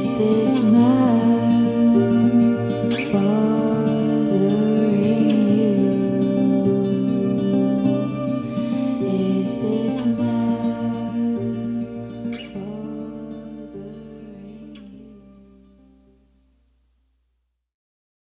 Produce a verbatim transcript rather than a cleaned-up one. is this man?